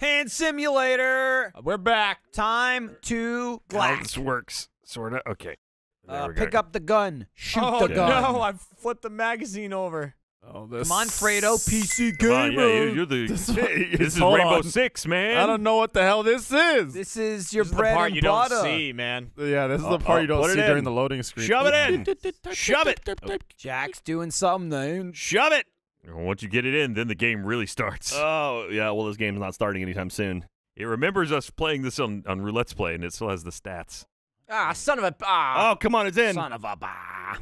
Hand Simulator! We're back. Time to glass. Oh, this works. Sorta. Okay. Pick up the gun. Shoot the gun. Oh, no. I flipped the magazine over. Oh, this. Come on, Fredo, PC gamer. Yeah, you're the, this is Rainbow Six, man. I don't know what the hell this is. This is your bread and butter. This is the part you don't see, man. Yeah, this is the part you don't see during the loading screen. Shove it in. Shove it. Jack's doing something, man. Shove it. Once you get it in, then the game really starts. Oh, yeah, well, this game's not starting anytime soon. It remembers us playing this on Roulette's Play, and it still has the stats. Ah, son of a... Ah. Oh, come on, it's in. Son of a... Bah.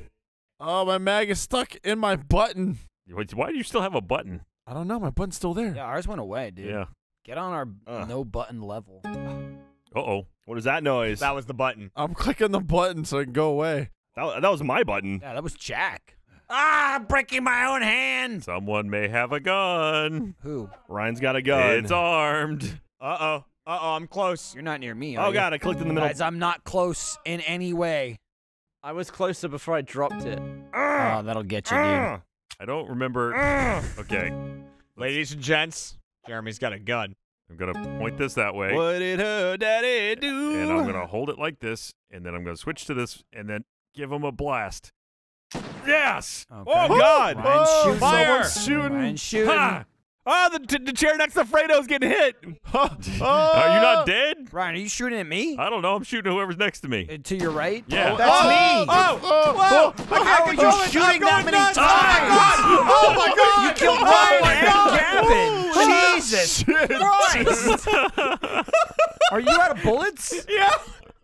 Oh, my mag is stuck in my button. Why do you still have a button? I don't know. My button's still there. Yeah, ours went away, dude. Yeah. Get on our no-button level. Uh-oh. What is that noise? That was the button. I'm clicking the button so it can go away. That was my button. Yeah, that was Jack. Ah, I'm breaking my own hand. Someone may have a gun. Who? Ryan's got a gun. It's armed. Uh-oh. Uh-oh, I'm close. You're not near me, are you? God, I clicked in the middle. Guys, I'm not close in any way. I was closer before I dropped it. Oh, that'll get you, dude. I don't remember. Okay. Ladies and gents, Jeremy's got a gun. I'm going to point this that way. What did her daddy do? And I'm going to hold it like this, and then I'm going to switch to this, and then give him a blast. Yes! Okay. Oh, God! Ryan's shooting. Fire! Someone's shooting. Ryan's shooting. Ha! Oh, the chair next to Fredo's getting hit. Oh. Are you not dead? Ryan, are you shooting at me? I don't know. I'm shooting whoever's next to me. To your right? Yeah. Oh, that's me. Oh, how are you shooting that many times? Oh, my God. You killed Ryan and Gavin. Jesus Christ. Are you out of bullets? Yeah.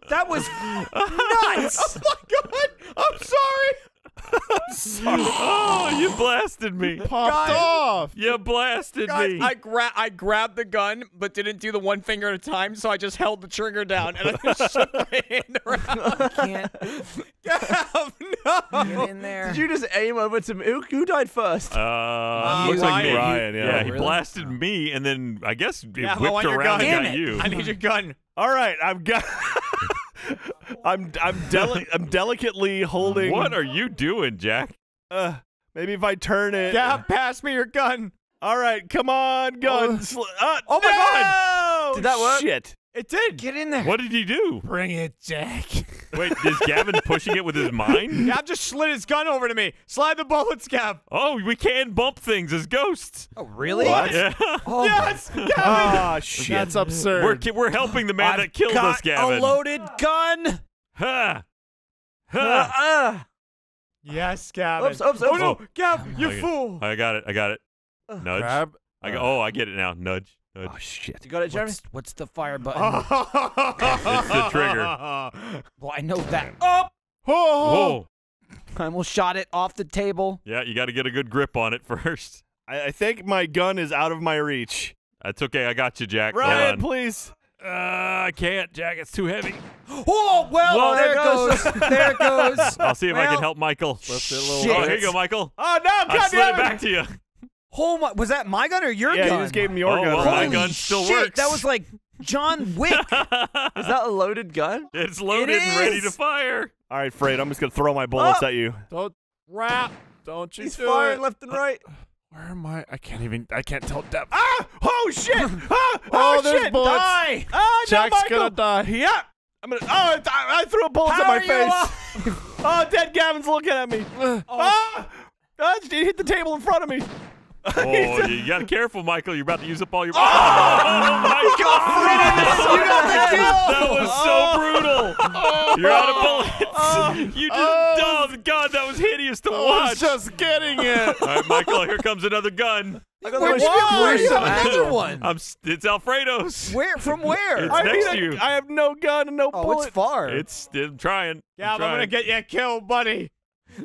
That was nuts. Oh, my God. I'm sorry. Oh, you blasted me. Popped off. You blasted me. I grabbed the gun, but didn't do the one finger at a time, so I just held the trigger down, and I just shook my hand around. I can't. No. Get in there. Did you just aim over to me? Who died first? Looks like me. Ryan, yeah, he blasted me, and then I guess it whipped around and got you. I need your gun. All right, I've got... I'm delicately holding. What are you doing, Jack? Maybe if I turn it. Yeah, pass me your gun. All right, come on, guns. Oh my God! Did that work? Shit! It did. Get in there. What did you do? Bring it, Jack. Wait, is Gavin pushing it with his mind? Gav just slid his gun over to me. Slide the bullets, Gav. Oh, we can bump things as ghosts. Oh, really? What? Yeah. Oh, yes, Gavin. Oh, shit. That's absurd. We're helping the man that killed us, Gavin. A loaded gun. Huh. Huh. Yes, Gavin. Oops, oops, oops. Oh, no, Gav, you fool. I got it. I got it. Nudge. Grab. I get it now. Nudge. Oh, shit. You got it, Jeremy? What's the fire button? It's the trigger. Well, I know that. Oh! Whoa! I almost shot it off the table. Yeah, you got to get a good grip on it first. I think my gun is out of my reach. That's okay. I got you, Jack. Ryan, please. I can't, Jack. It's too heavy. Oh, well, there it goes. There it goes. I'll see if I can help Michael. Shit. Oh, here you go, Michael. Oh, no, I'm coming. I slid it back to you. Oh my, was that my gun or your gun? Yeah, you just gave me your gun. Well, my gun still works. That was like John Wick. Is that a loaded gun? It's loaded and ready to fire. All right, Fred, I'm just going to throw my bullets at you. Don't rap. Don't you do it. He's firing left and right. Where am I? I can't tell depth. Ah! Oh, shit! Ah! Oh, shit! Bullets. Die! Ah, Jack's going to die. Yeah. I'm gonna, I threw a bullet at my face. Oh, dead Gavin's looking at me. He hit the table in front of me. Oh, you gotta be careful, Michael. You're about to use up all your. Oh my God! You got the kill. That was so brutal. You're out of bullets. You just. Oh God, that was hideous to watch. I was just getting it. All right, Michael. Here comes another gun. Where's another one? It's Alfredo's. Where? From where? It's next to you. I have no gun and no bullet. Oh, it's far. I'm trying. Yeah, I'm gonna get you killed, buddy.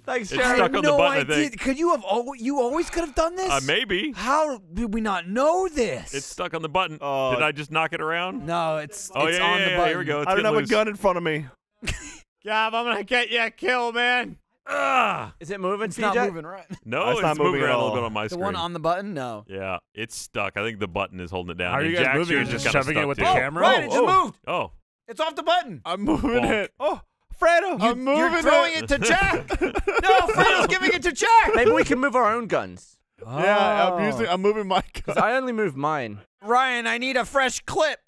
Thanks, Jeremy. It's stuck on the button, I think. Could you have? You always could have done this. Maybe. How did we not know this? It's stuck on the button. Did I just knock it around? No, it's on the button. Here we go. I don't have a gun in front of me. Gav, I'm gonna get you killed, man. Is it moving? It's not moving, right? No, it's not moving around a little bit on my screen. The one on the button? No. Yeah, it's stuck. I think the button is holding it down. Are you guys moving? Just shoving it with the camera. Right, it just moved. Oh, it's off the button. I'm moving it. Oh. Fredo, you're throwing it to Jack. No, Fredo's giving it to Jack. Maybe we can move our own guns. Oh. Yeah, I'm moving my gun. Because I only move mine. Ryan, I need a fresh clip.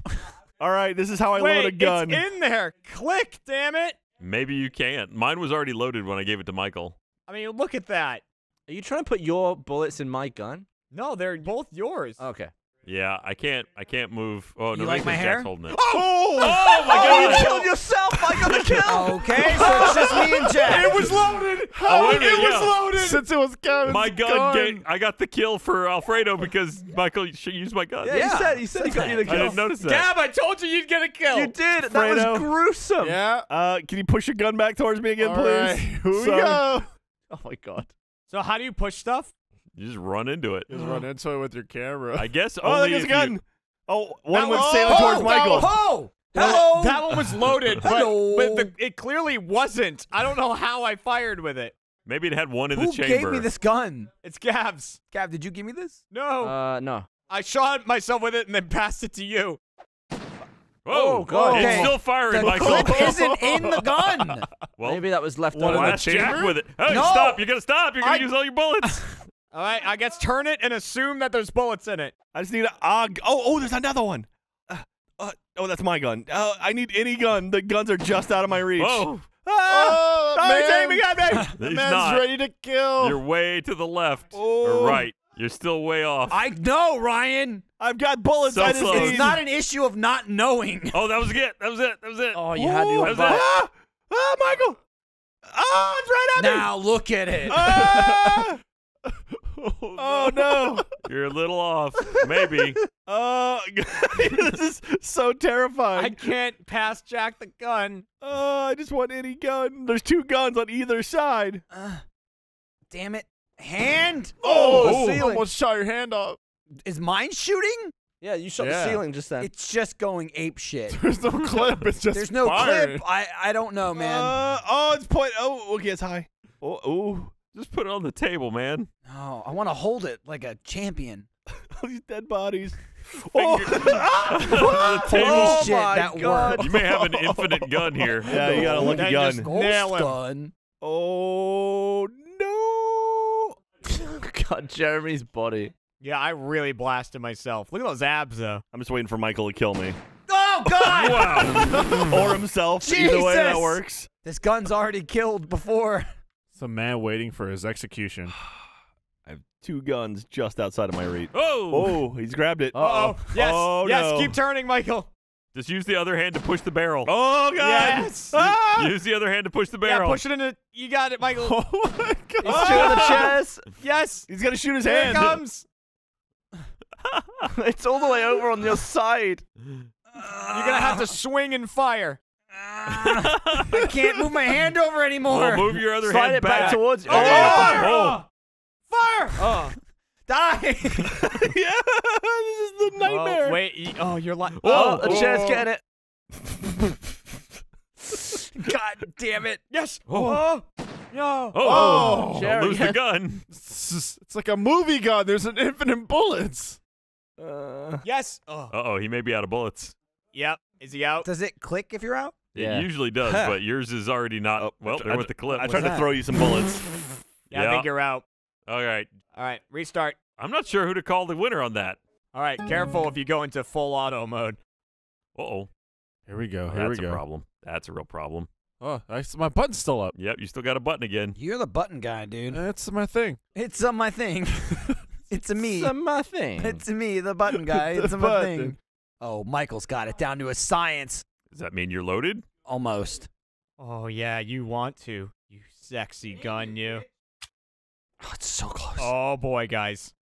All right, this is how I load a gun. Wait, it's in there. Click, damn it. Maybe you can't. Mine was already loaded when I gave it to Michael. I mean, look at that. Are you trying to put your bullets in my gun? No, they're both yours. Okay. Yeah, I can't move. Oh, no, like my hair? Holding it. Oh! Oh, my God! You killed yourself! I got the kill! Okay, so it's just me and Jack. It was loaded! It was loaded! Since it was Kevin's gun. I got the kill for Alfredo because Michael used my gun. Yeah, yeah. He said he got you the kill. I didn't notice that. Gab, I told you you'd get a kill! You did! Fredo. That was gruesome! Yeah. Can you push your gun back towards me again, please? Right. Here we go! Oh, my God. So how do you push stuff? You just run into it. Just run into it with your camera. I guess. Oh, there's a gun. Oh, one was sailing towards Michael. Oh, hello. That one was loaded, but it clearly wasn't. I don't know how I fired with it. Maybe it had one in the chamber. Who gave me this gun? It's Gab's. Gab, did you give me this? No. No. I shot myself with it and then passed it to you. Oh, God. Okay. It's still firing, Michael. The clip isn't in the gun. Well, maybe that was left out of the chamber. Jack with it. Hey, no. Stop. You're going to stop. You're going to use all your bullets. All right, I guess turn it and assume that there's bullets in it. I just need a... there's another one. That's my gun. I need any gun. The guns are just out of my reach. Whoa. Ah, oh, man. Me, the man's ready to kill. You're way to the left or right. You're still way off. I know, Ryan. I've got bullets. So it's not an issue of not knowing. Oh, that was it. That was it. That was it. Oh, you had to do it. Ah, Michael. Ah, it's right on me. Now look at it. Ah. Oh no! You're a little off, maybe. This is so terrifying. I can't pass Jack the gun. I just want any gun. There's two guns on either side. Damn it! Hand! Oh, the ceiling. Almost shot your hand off. Is mine shooting? Yeah, you shot the ceiling just then. It's just going ape shit. There's no clip. It's just There's no clip. I don't know, man. It's point. Oh, okay, it's high. Oh. Just put it on the table, man. No, I want to hold it like a champion. These dead bodies. Oh, shit, that worked. You may have an infinite gun here. Yeah, you got a lucky gun. Nail him. Oh, no. God, Jeremy's body. Yeah, I really blasted myself. Look at those abs, though. I'm just waiting for Michael to kill me. Oh, God! Wow. Or himself. Jesus. Either way, that works. This gun's already killed before. The man waiting for his execution. I have two guns just outside of my reach. Oh! Oh, he's grabbed it. Uh-oh. Yes, yes, keep turning, Michael. Just use the other hand to push the barrel. Oh, God! Yes! Ah! Use the other hand to push the barrel. Yeah, push it in the... You got it, Michael. Oh, my God! He's shooting the chest. Yes! He's gonna shoot his hand. Here it comes! It's all the way over on your side. You're gonna have to swing and fire. I can't move my hand over anymore. Well, move your other hand back towards you. Oh, fire! Oh. Fire! Oh. Die! Yeah, this is the nightmare. Oh, wait. Oh, you're like. Oh, a chance get it. God damn it! Yes. Oh. No. Oh. Jerry, lose the gun. It's like a movie gun. There's an infinite bullets. Yes. Oh. He may be out of bullets. Yep. Is he out? Does it click if you're out? It usually does, but yours is already not. Well, there with the clip. I tried to throw you some bullets. Yeah, I think you're out. All right. All right, restart. I'm not sure who to call the winner on that. All right, careful if you go into full auto mode. Uh-oh. Here we go. Here we go. That's a problem. That's a real problem. Oh, my button's still up. Yep, you still got a button again. You're the button guy, dude. That's my thing. It's my thing. It's me, the button guy. It's my thing. Oh, Michael's got it down to a science. Does that mean you're loaded? Almost. Oh, yeah, you want to. You sexy gun, you. Oh, it's so close. Oh, boy, guys.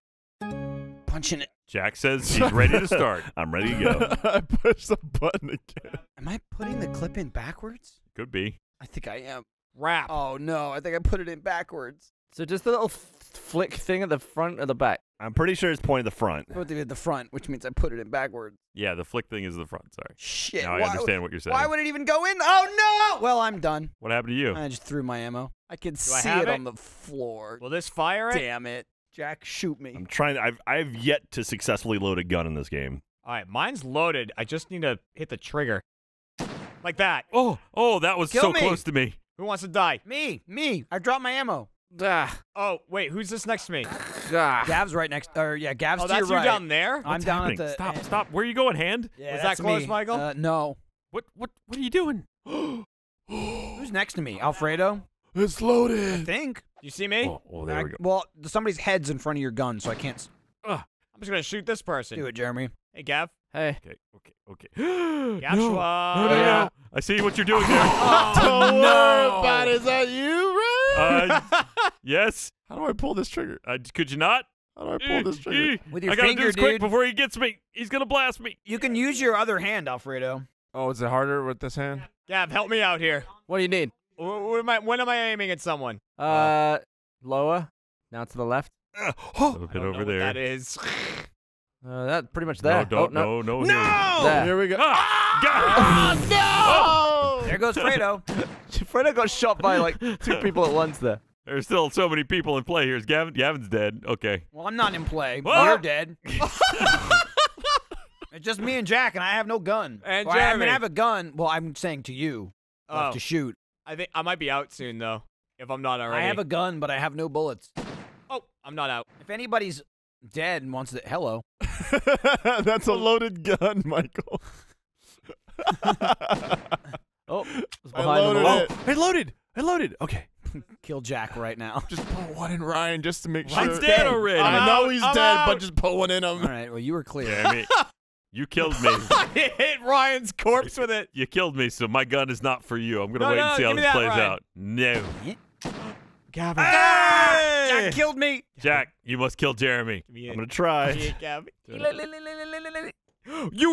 Punching it. Jack says he's ready to start. I'm ready to go. I pushed the button again. Am I putting the clip in backwards? Could be. I think I am. Wrap. Oh, no, I think I put it in backwards. So just the little flick thing at the front or the back? I'm pretty sure it's pointing at the front. I put it at the front, which means I put it in backwards. Yeah, the flick thing is the front, sorry. Shit. Now I understand what you're saying. Why would it even go in? Oh, no! Well, I'm done. What happened to you? I just threw my ammo. I can see it on the floor. Will this fire it? Damn it. Jack, shoot me. I'm trying to, I've yet to successfully load a gun in this game. All right, mine's loaded. I just need to hit the trigger. Like that. Oh, that was so close to me. Who wants to die? Me. I dropped my ammo. Oh, wait, who's this next to me? God. Gav's right next. Yeah, Gav's to your right. Oh, that's you down there? I'm What's down happening? At the Stop, end. Stop. Where are you going, Hand? Yeah, was that close, me. Michael? No. What are you doing? Who's next to me? Alfredo? It's loaded. I think. You see me? Oh there we go. Well, somebody's head's in front of your gun, so I can't... I'm just going to shoot this person. Do it, Jeremy. Hey, Gav. Hey. Okay. Gav Schwab. No. I see what you're doing there. Don't worry about it. Is that you, Ray? Yes. How do I pull this trigger? Could you not? How do I pull this trigger? With your finger, dude. I got to do this quick before he gets me. He's going to blast me. You can use your other hand, Alfredo. Oh, is it harder with this hand? Gav, help me out here. What do you need? When am I aiming at someone? Loa. Now to the left. A bit over there. That is. That pretty much that. No. Here we go. No! There goes Fredo. Fredo got shot by like two people at once there. There's still so many people in play here. Is Gavin? Gavin's dead. Okay. Well, I'm not in play. What? You're dead. It's just me and Jack, and I have no gun. And well, Jeremy. I mean, I have a gun. Well, I'm saying to you, I have to shoot. I think I might be out soon though, if I'm not already. I have a gun, but I have no bullets. Oh, I'm not out. If anybody's dead and wants to, hello. That's a loaded gun, Michael. Oh, it's behind the wall. I loaded. Okay. Kill Jack right now. Just put one in Ryan just to make sure. He's dead already. I know he's dead, but just put one in him. All right. Well, you were clear. Damn it. You killed me. I hit Ryan's corpse with it. You killed me, so my gun is not for you. I'm going to wait and see how this plays out. No. Gavin. Ah! Jack killed me. Jack, you must kill Jeremy. I'm going to try. You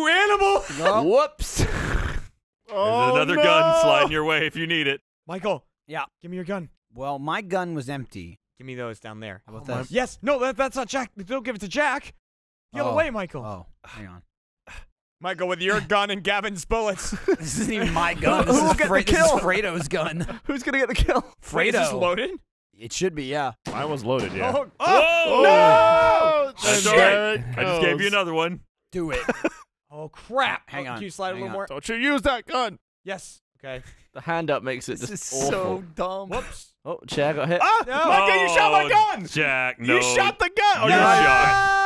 animal. Whoops. There's another gun sliding your way if you need it. Michael. Yeah. Give me your gun. Well, my gun was empty. Give me those down there. How about that? Yes. No, that's not Jack. Don't give it to Jack. The other way, Michael. Oh, hang on. Michael, with your gun and Gavin's bullets. This isn't even my gun. This is Fredo's gun. Who's going to get the kill? Fredo. Is this loaded? It should be, yeah. Mine was loaded, yeah. Oh, no! Shit. I just gave you another one. Do it. Oh, crap. Hang on. Can you slide a little more? Don't you use that gun. Yes. Okay. The hand up makes it just awful. This is so dumb. Whoops. Oh, Jack got hit. Ah, no. Michael, you shot my gun! Jack, no. You shot the gun! Oh, no! You shot.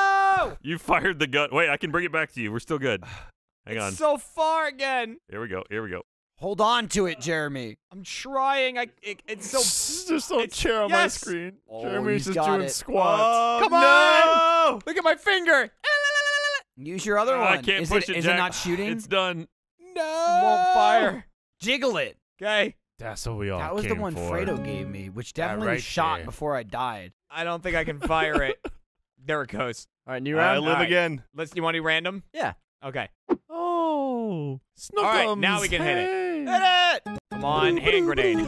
You fired the gun. Wait, I can bring it back to you. We're still good. Hang on. So far again. Here we go. Hold on to it, Jeremy. I'm trying. It's so... There's no chair on my screen. Oh, Jeremy's just doing squats. Oh, Come on! Look at my finger. Use your other one. I can't push it, Jack. Is it not shooting? It's done. No! It won't fire. Jiggle it. Okay. That's what we all came for. That was the one Fredo gave me, which definitely shot before I died. I don't think I can fire it. There it goes. All right, new round. I live again. You want to do random? Yeah. Okay. Oh. All right, now we can hit it. Hit it! Come on, hand grenade.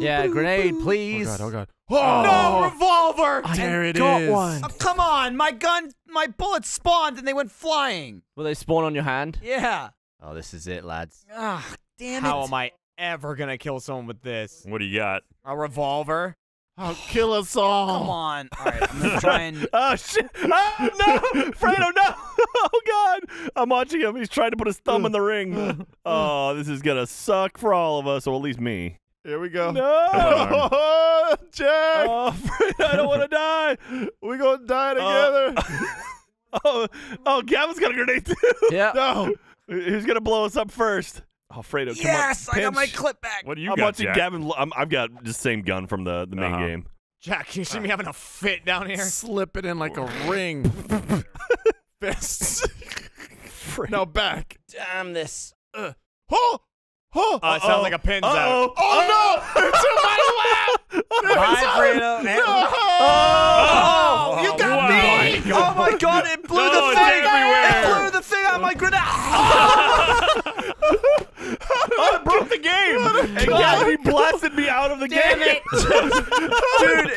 Yeah, grenade, please. Oh, God. Oh. No, revolver! There it is. I got one. Oh, come on, my bullets spawned and they went flying. Will they spawn on your hand? Yeah. Oh, this is it, lads. Ah, damn it. How am I ever going to kill someone with this? What do you got? A revolver? Oh, kill us all. Come on. All right, I'm going to try and... Oh, shit. Oh, no. Fredo, no. Oh, God. I'm watching him. He's trying to put his thumb in the ring. Oh, this is going to suck for all of us, or at least me. Here we go. No. Oh, Jack. Oh, Fredo, I don't want to die. We're going to die together. Oh, Gavin's got a grenade, too. Yeah. No. Who's going to blow us up first? Alfredo, come on, pinch. I got my clip back. What do you got, Jack? Gavin, I've got the same gun from the main game. Jack, you see me having a fit down here? Slip it in like a ring. Fist. Now back. Damn this. It sounds like a pin's out. Oh, no! It's in my lap! Bye, Fredo. No! Oh! You got me! Oh, my God, it blew the thing! It blew the thing out of my grenade! I broke the game! And Gavin, he blasted me out of the game! Damn it! Dude,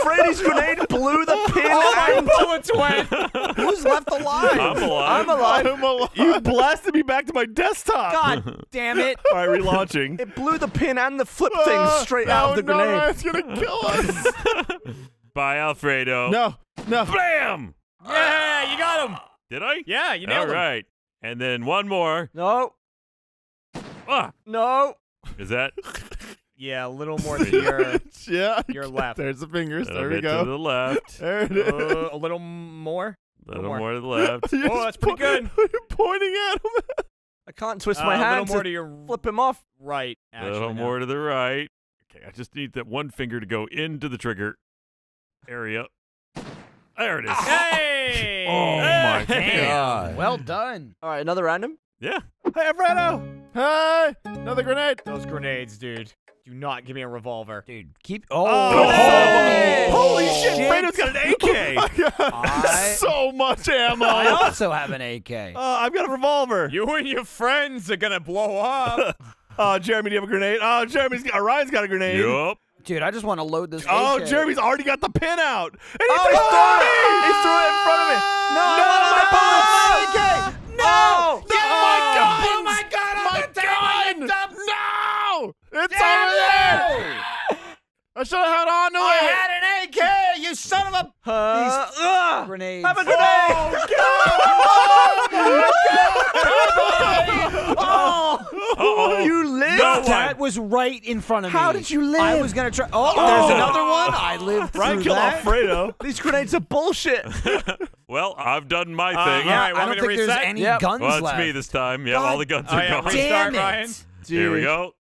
Freddy's grenade blew the pin out its way! Who's left alive? I'm alive! You blasted me back to my desktop! God damn it! Alright, relaunching. It blew the pin and the flip thing straight out of the grenade. No, it's gonna kill us! Bye, Alfredo. No. Bam! Yeah, you got him! Did I? Yeah, you nailed him. Alright. And then one more. No. Ah. No. Is that? Yeah, a little more to your left. There's the fingers. There we go. To the left. There it is. A little more. A little more to the left. Oh, that's pretty good. You're pointing at him. I can't twist my hand to flip him off. Right. Actually, a little more to the right. Okay, I just need that one finger to go into the trigger area. There it is. Hey! Oh, my God. Well done. All right, another random? Yeah. Hey, Alfredo! Hey! Another grenade. Those grenades, dude. Do not give me a revolver. Dude, keep... Oh! Holy shit, Fredo's got an AK! So much ammo! I also have an AK. I've got a revolver. You and your friends are gonna blow up. Jeremy, do you have a grenade? Oh, Ryan's got a grenade. Yup. Dude, I just want to load this. Oh, AK. Jeremy's already got the pin out. And he threw it! He threw it in front of me. No, no, my bullets! No! Oh, no! Oh my God! Oh my God! No! It's over there! I should have held on to it. I had an AK, you son of a. Grenades. Have a grenade! Oh God! Oh my God! Oh! You lived. No, that was right in front of me. How did you live? I was gonna try. Oh, there's another one. I lived through that. Kill Alfredo. These grenades are bullshit. Well, I've done my thing. Yeah, I don't think there's any guns left. Well, it's me this time. Yeah, all the guns are gone. Damn it! Here we go.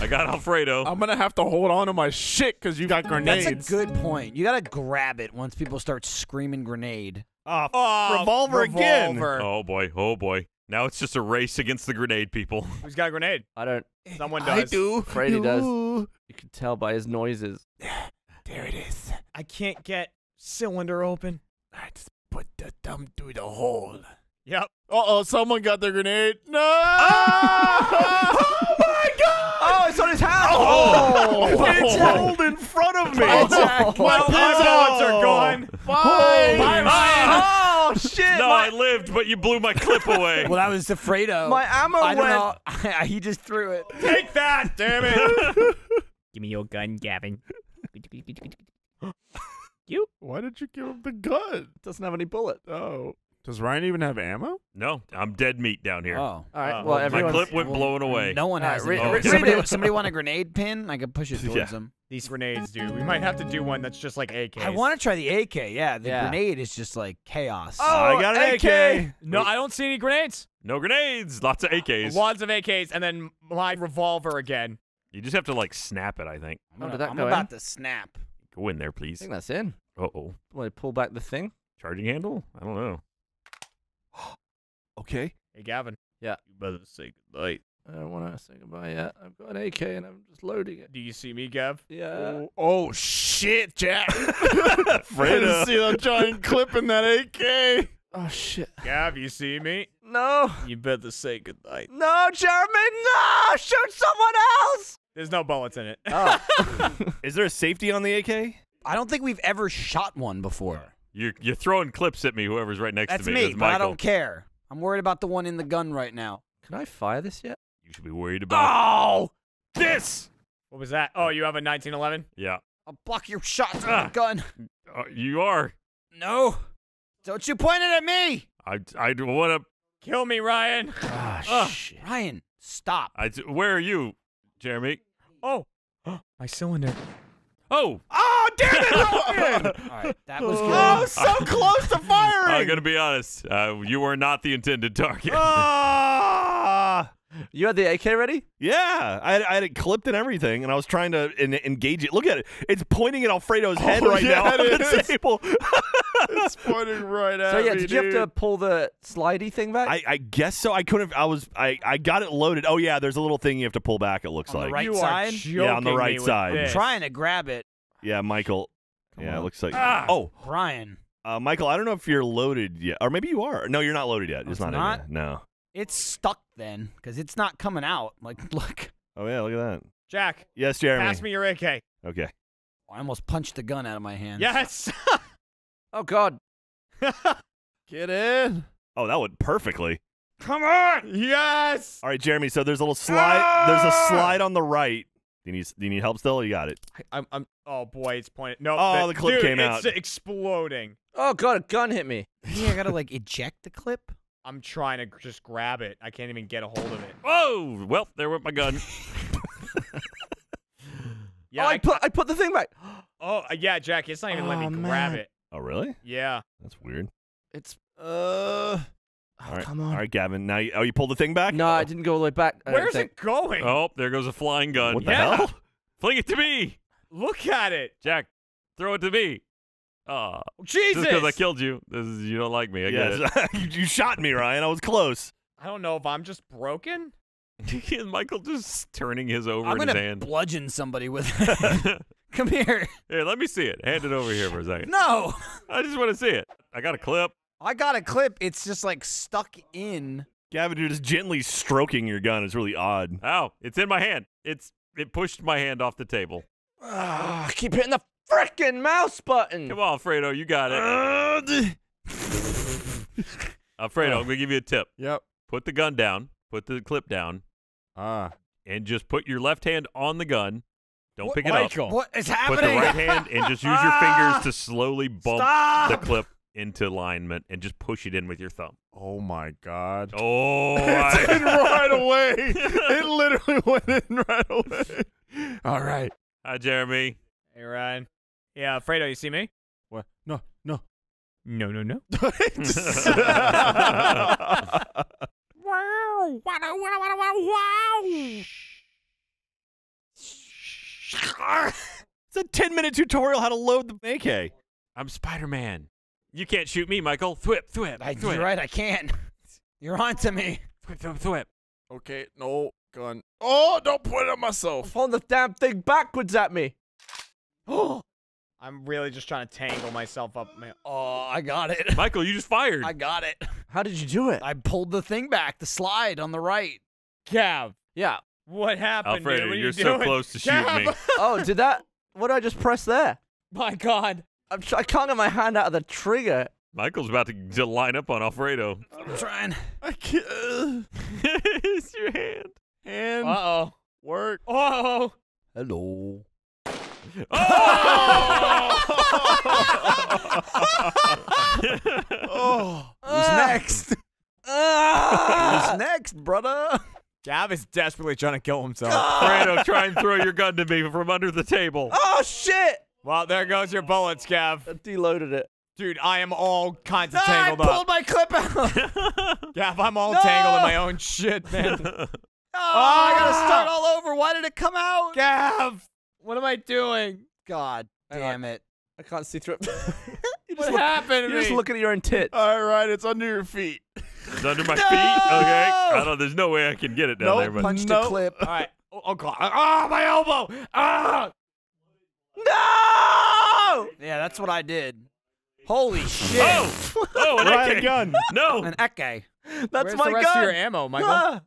I got Alfredo. I'm gonna have to hold on to my shit because you got grenades. That's a good point. You gotta grab it once people start screaming grenade. Oh, revolver again. Oh boy, oh boy. Now it's just a race against the grenade people. Who's got a grenade? I don't. Someone does. I do. Brady does. You can tell by his noises. There it is. I can't get cylinder open. Let's put the thumb through the hole. Yep. Uh-oh, someone got their grenade. No! Oh my God! Oh, it's on his hat! Oh! It's rolled in front of me! Exactly. My bullets are gone! Bye! Oh, shit! No, I lived, but you blew my clip away. Well, that was Alfredo. My ammo went... He just threw it. Take that, damn it! Give me your gun, Gavin. You? Why did you give him the gun? It doesn't have any bullet. Oh. Does Ryan even have ammo? No, I'm dead meat down here. Oh, all right. Well, my clip went blowing away. No one has. Somebody want a grenade pin? I could push it towards them. These grenades, dude. We might have to do one that's just like AK. I want to try the AK. Yeah, the grenade is just like chaos. Oh, I got an AK. No, I don't see any grenades. No grenades. Lots of AKs. Lots of AKs, and then my revolver again. You just have to like snap it. I think. I'm about to snap. Go in there, please. I think that's in. Uh-oh. Want to pull back the thing? Charging handle? I don't know. Okay. Hey, Gavin. Yeah. You better say goodnight. I don't want to say goodbye yet. I've got an AK and I'm just loading it. Do you see me, Gav? Yeah. Oh shit, Jack. I didn't see that giant clip in that AK. Oh, shit. Gav, you see me? No. You better say goodnight. No, Jeremy, no! Shoot someone else! There's no bullets in it. Oh. Is there a safety on the AK? I don't think we've ever shot one before. You're throwing clips at me, whoever's right next to me. That's me, but I don't care. I'm worried about the one in the gun right now. Can I fire this yet? You should be worried about this! What was that? Oh, you have a 1911? Yeah. I'll block your shots with the gun. You are. No. Don't you point it at me! I want to... Kill me, Ryan. Shit. Ryan, stop. Where are you, Jeremy? Oh. My cylinder. Oh! Oh, damn it! All right, that was good. Oh, so close to firing! I'm gonna be honest. You were not the intended target. You had the AK ready? Yeah, I had it clipped and everything, and I was trying to engage it. Look at it. It's pointing at Alfredo's head right now on the table. It's pointing right at me. So yeah, did you have to pull the slidey thing back? I guess so. I couldn't. I got it loaded. Oh yeah, there's a little thing you have to pull back. It looks like. On the right side? Yeah, on the right side. I'm trying to grab it. Yeah, Michael. Come on. It looks like. Oh, Brian. Michael, I don't know if you're loaded yet, or maybe you are. No, you're not loaded yet. It's not in there. No. It's stuck then, because it's not coming out. Like, look. Oh yeah, look at that. Jack. Yes, Jeremy. Pass me your AK. Okay. Oh, I almost punched the gun out of my hand. Yes. Oh, God. Get in. Oh, that went perfectly. Come on. Yes. All right, Jeremy, so there's a little slide. There's a slide on the right. Do you need help still? You got it. I'm oh, boy, it's pointed. No. Oh, the clip came out. It's exploding. Oh, God, a gun hit me. Yeah, I got to, like, eject the clip. I'm trying to just grab it. I can't even get a hold of it. Oh, well, there went my gun. Yeah, oh, I put the thing back. Oh, yeah, Jack, it's not even letting me grab it. Oh, really? Yeah. That's weird. It's, Oh, right. Come on. All right, Gavin. Now, you pulled the thing back? No, I didn't go all the way back. Where's it going? Oh, there goes a flying gun. What the hell? Fling it to me. Look at it. Jack, throw it to me. Oh, Jesus. Just because I killed you. This is, you don't like me. I get it. You shot me, Ryan. I was close. I don't know if I'm just broken. Is Michael just turning his over in his hand? I'm going to bludgeon somebody with it. Come here. Here, let me see it. Hand it over here for a second. No. I just want to see it. I got a clip. I got a clip. It's just like stuck in. Gavin, you're just gently stroking your gun. It's really odd. Ow. It's in my hand. It pushed my hand off the table. I keep hitting the frickin' mouse button. Come on, Fredo. You got it. Fredo, I'm going to give you a tip. Yep. Put the gun down. Put the clip down. And just put your left hand on the gun. Don't pick it up. What is happening? Put the right hand and just use your fingers to slowly bump the clip into alignment and just push it in with your thumb. Oh my God. Oh. It went right away. It literally went in right away. All right. Hi, Jeremy. Hey, Ryan. Yeah, Fredo, you see me? What? No, no. No, no, no. Wow. Wow, wow, wow, wow, wow. It's a 10-minute tutorial how to load the AK. I'm Spider-Man. You can't shoot me, Michael. Thwip, thwip, thwip. You're right, I can't. You're on to me. Thwip, thwip, thwip. Okay, no gun. Oh, don't put it on myself. I'm pulling the damn thing backwards at me. Oh. I'm really just trying to tangle myself up. Man. Oh, I got it. Michael, you just fired. I got it. How did you do it? I pulled the thing back, the slide on the right. Gav. Yeah. What happened, Alfredo, dude? What you're so close to shoot me. Oh, did that? What did I just press there? My God. I can't get my hand out of the trigger. Michael's about to line up on Alfredo. I'm trying. I can't. It's your hand. Hand. Uh-oh. Work. Uh-oh. Hello. Oh! Oh. Who's next? Who's next, brother? Gav is desperately trying to kill himself. Fredo, try and throw your gun to me from under the table. Oh, shit! Well, there goes your bullets, Gav. I deloaded it. Dude, I am all kinds of tangled up. I pulled my clip out! Gav, I'm all tangled in my own shit, man. I gotta start all over. Why did it come out? Gav! What am I doing? God damn it. I can't see through it. What happened to me? You're just looking at your own tits. All right, it's under your feet. It's under my feet? Okay. I don't, there's no way I can get it down there. But punched the clip. All right. Oh, God. Ah, my elbow. Ah. No! Yeah, that's what I did. Holy shit. Oh, an AK. Gun. No. An AK. That's my gun. Where's the rest of your ammo, Michael?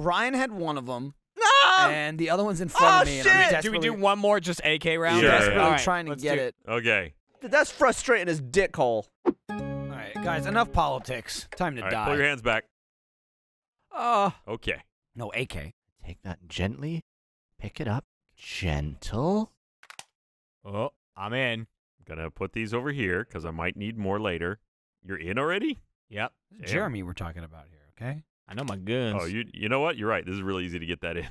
Ryan had one of them. No! And the other one's in front of me. Shit. And do we do one more just AK round? Yeah, desperately trying to get it. Okay. That's frustrating as dick hole. All right, guys, enough politics. Time to die. Pull your hands back. Okay. No, AK. Take that gently. Pick it up. Gentle. Oh, I'm in. I'm gonna put these over here because I might need more later. You're in already? Yep. Damn. Jeremy, we're talking about here, okay? I know my guns. Oh, you know what? You're right. This is really easy to get that in.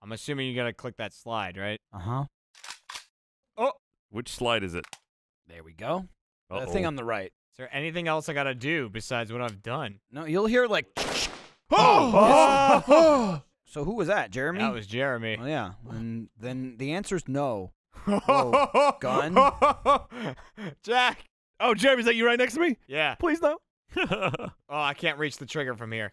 I'm assuming you gotta click that slide, right? Uh-huh. Oh! Which slide is it? There we go. The thing on the right. Is there anything else I gotta do besides what I've done? No, you'll hear like... Oh! So who was that, Jeremy? That was Jeremy. Oh, yeah. And then the answer's no. Whoa, gun? Jack! Oh, Jeremy's that you right next to me? Yeah. Please, no. Oh, I can't reach the trigger from here.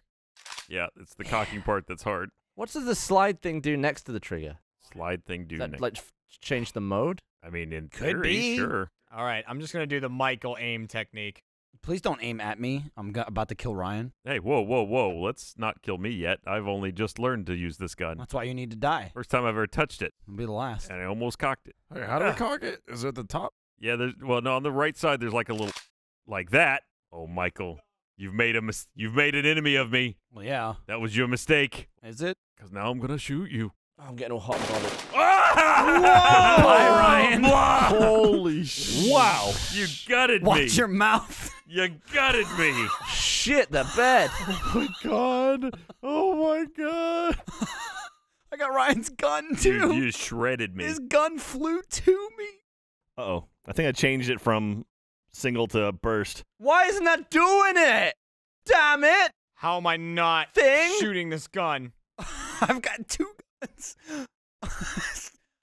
Yeah, it's the cocking part that's hard. What does the slide thing do next to the trigger? Slide thing do next. Like, change the mode? I mean, in theory, sure. All right, I'm just going to do the Michael aim technique. Please don't aim at me. I'm about to kill Ryan. Hey, whoa, whoa, whoa. Let's not kill me yet. I've only just learned to use this gun. That's why you need to die. First time I've ever touched it. It'll be the last. And I almost cocked it. Hey, how do I cock it? Is it at the top? Yeah, there's, well, no, on the right side, there's like a little, like that. Oh, Michael, you've made an enemy of me. Well, yeah. That was your mistake. Is it? Because now I'm going to shoot you. I'm getting all hot about it. Ah! Bye, Ryan. Blah! Holy shit. Wow. You gutted me. Watch your mouth. You gutted me. Shit, the bed. Oh, my God. Oh, my God. I got Ryan's gun, too. Dude, you shredded me. His gun flew to me. Uh-oh. I think I changed it from single to burst. Why isn't that doing it? Damn it. How am I not shooting this gun? I've got two guns.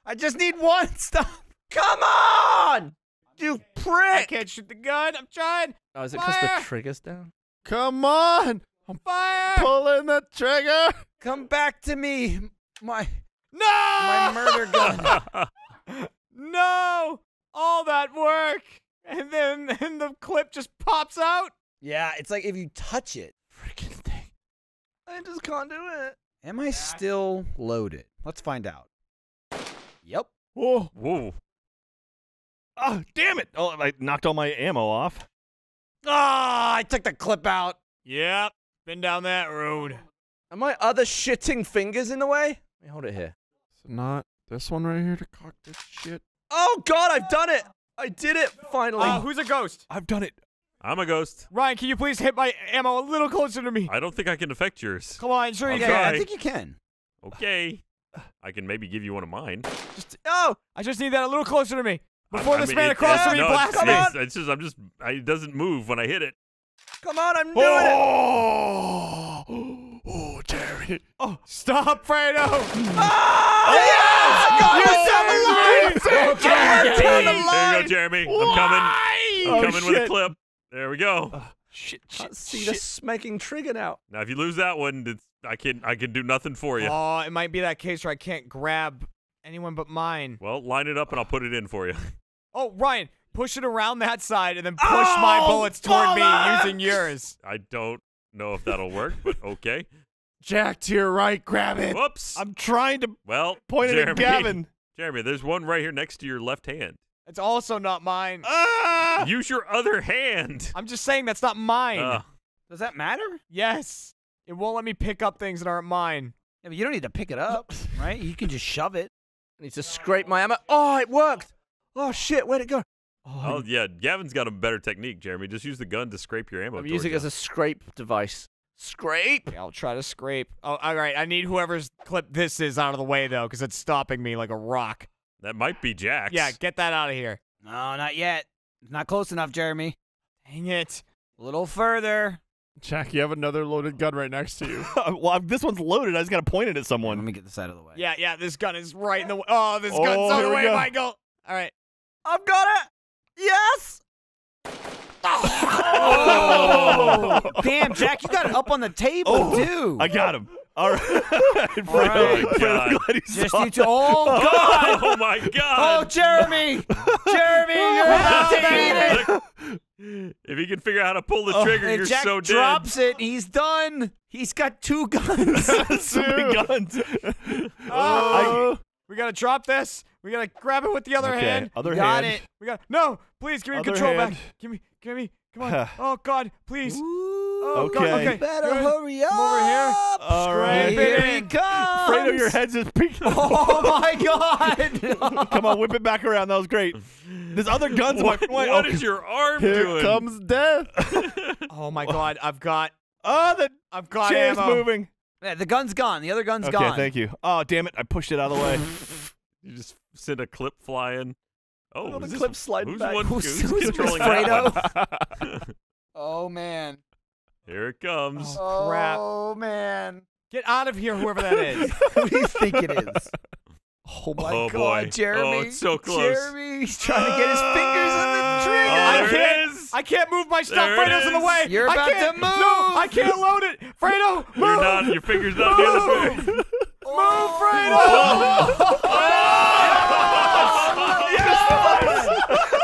I just need one. Stop. Come on! You prick! I can't shoot the gun. I'm trying. Oh, is it because the trigger's down? Come on! I'm pulling the trigger! Come back to me. My murder gun. No! All that work! And then the clip just pops out? Yeah, it's like if you touch it. Freaking thing. I just can't do it. Am I still loaded? Let's find out. Yep. Whoa. Whoa. Oh, damn it! Oh, I knocked all my ammo off. Ah, I took the clip out. Yep, been down that road. Are my other shitting fingers in the way? Let me hold it here. Is it not this one right here to cock this shit? Oh god, I've done it! I did it, finally. Who's a ghost? I've done it. I'm a ghost. Ryan, can you please hit my ammo a little closer to me? I don't think I can affect yours. Come on, sure you can. Yeah, I think you can. Okay. I can maybe give you one of mine. Oh! I just need that a little closer to me. Before this man across from me blasts me. It doesn't move when I hit it. Come on, I'm doing it! Oh, Jerry. Oh, stop, Fredo! Oh, yes! God, you set the line! There you go, Jeremy. I'm coming with a clip. There we go. Shit. The smaking trigger now. Now, if you lose that one, it's, I can do nothing for you. Oh, it might be that case where I can't grab anyone but mine. Well, line it up and I'll put it in for you. Oh, Ryan, push it around that side and then push my bullets toward me using yours. I don't know if that'll work, but okay. Jack, to your right, grab it. Whoops. I'm trying to point it at Gavin. Jeremy, there's one right here next to your left hand. It's also not mine. Use your other hand. I'm just saying that's not mine. Does that matter? Yes. It won't let me pick up things that aren't mine. Yeah, but you don't need to pick it up, right? You can just shove it. I need to scrape my ammo. Oh, it worked. Oh, shit. Where'd it go? Oh, yeah. Gavin's got a better technique, Jeremy. Just use the gun to scrape your ammo. I'm using it as a scrape device. Scrape? Okay, I'll try to scrape. Oh, all right. I need whoever's clip this is out of the way, though, because it's stopping me like a rock. That might be Jack's. Yeah, get that out of here. No, not yet. Not close enough, Jeremy. Dang it. A little further. Jack, you have another loaded gun right next to you. Well, this one's loaded. I just got to point it at someone. Let me get this out of the way. Yeah, yeah, this gun is right in the way. Oh, this gun's out of the way, Michael. All right. I've got it. Yes. Oh. Damn, Jack, you got it up on the table, too. I got him. All right. Oh, God. Oh, my God. Oh, Jeremy. Jeremy, you're out. If he can figure out how to pull the trigger, you're Jack so dead. Jack drops it. He's done. He's got two guns. We got to drop this. We got to grab it with the other hand. Got it. We got no, please, give me the control back. Give me. Come on. Oh, God, please. Ooh. Oh, okay. God, you better hurry up. Come over here. All right. Here he comes. Fredo, your head's just peeking. Oh, my God. Come on, whip it back around. That was great. This other gun's my way. What is your arm doing? Here comes death. Oh, my God. I've got. I've got chair's moving. Yeah, the gun's gone. The other gun's gone. Okay, thank you. Oh, damn it. I pushed it out of the way. You just sent a clip flying. Oh, the clip sliding back. Who's controlling Fredo? Oh, man. Here it comes. Oh, crap. Oh, man. Get out of here, whoever that is. Who do you think it is? Oh, my God, boy. Jeremy. Oh, it's so close. Jeremy, he's trying to get his fingers in the trigger. I can't move my stuff. Fredo's in the way. You're about to move. No, I can't load it. Fredo, move. Your finger's not the other way. Move, Fredo.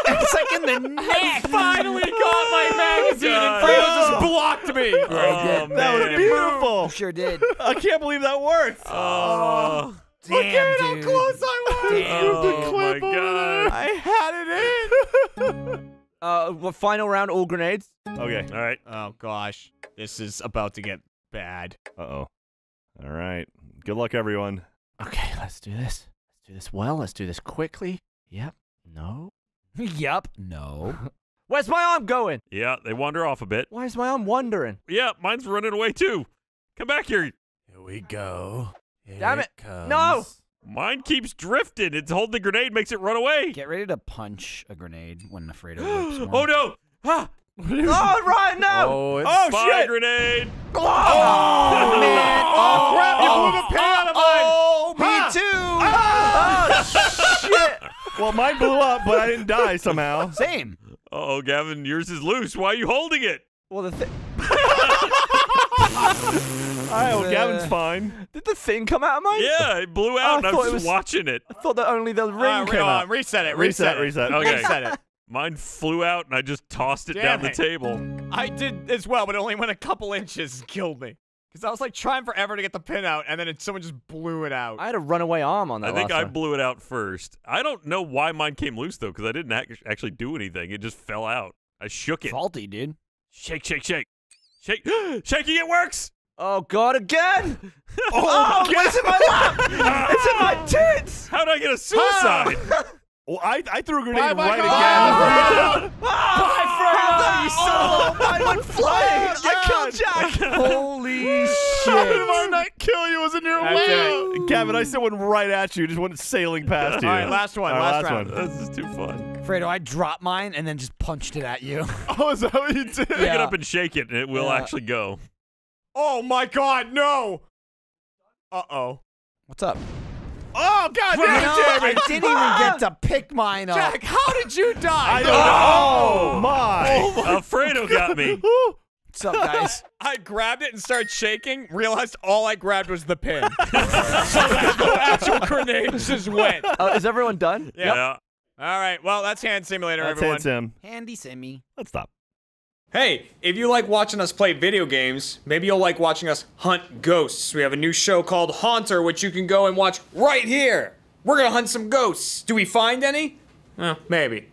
It's like in the neck. I finally got my magazine, and Fredo just blocked me. Oh, that was beautiful. You sure did. I can't believe that worked. Oh, look at how close I was. Oh, my God. I had it in. Final round, all grenades. Okay. All right. Oh, gosh. This is about to get bad. Uh-oh. All right. Good luck, everyone. Okay, let's do this. Let's do this well. Let's do this quickly. Yep. No. Yep. No. Where's my arm going? Yeah, they wander off a bit. Why is my arm wandering? Yeah, mine's running away too. Come back here. Here we go. Here Damn it. Comes. No! Mine keeps drifting. It's holding the grenade, makes it run away. Get ready to punch a grenade when Fredo whips one. Oh, no! Ah! Oh, right now! Oh, it's shit! Grenade! Oh, oh man! Oh, crap! You blew the pin out of mine! Oh, me too! Oh, shit! Well, mine blew up, but I didn't die somehow. Same. Uh-oh, Gavin, yours is loose. Why are you holding it? Well, the thing... Oh, Gavin's fine. Did the thing come out of mine? Yeah, it blew out, and I was just watching it. I thought that only the ring came out. Reset it, reset it. Okay. Reset it. Mine flew out, and I just tossed it down the table. I did as well, but it only went a couple inches and killed me. Because I was, like, trying forever to get the pin out, and then someone just blew it out. I had a runaway arm on that I think I blew it out first. I don't know why mine came loose, though, because I didn't actually do anything. It just fell out. I shook it. Faulty, dude. Shake, shake, shake. Shake. Shaking it works! Oh, God, again! Oh, God. It's in my lap! It's in my tits! How did I get a suicide? Well, I threw a grenade right again. Bye, Fredo! You son of a... Mine went flying! I killed Jack! Holy shit. How did I not kill you? It was in your way! Gavin, I still went right at you. Just went sailing past you. All right, last one. Last round. This is too fun. Fredo, I dropped mine and then just punched it at you. Oh, is that what you did? Yeah. Pick it up and shake it, and it will actually go. Oh, my God, no! Uh-oh. What's up? Oh, God damn it! I didn't even get to pick mine up. Jack, how did you die? I don't know. Oh, my. Fredo got me. What's up, guys? I grabbed it and started shaking, realized all I grabbed was the pin. So the actual grenade just went. Is everyone done? Yeah. Yep. All right, well, that's Hand Simulator, everyone. That's Hand Sim. Handy Simmy. Let's stop. Hey, if you like watching us play video games, maybe you'll like watching us hunt ghosts. We have a new show called Haunter, which you can go and watch right here. We're gonna hunt some ghosts. Do we find any? Maybe.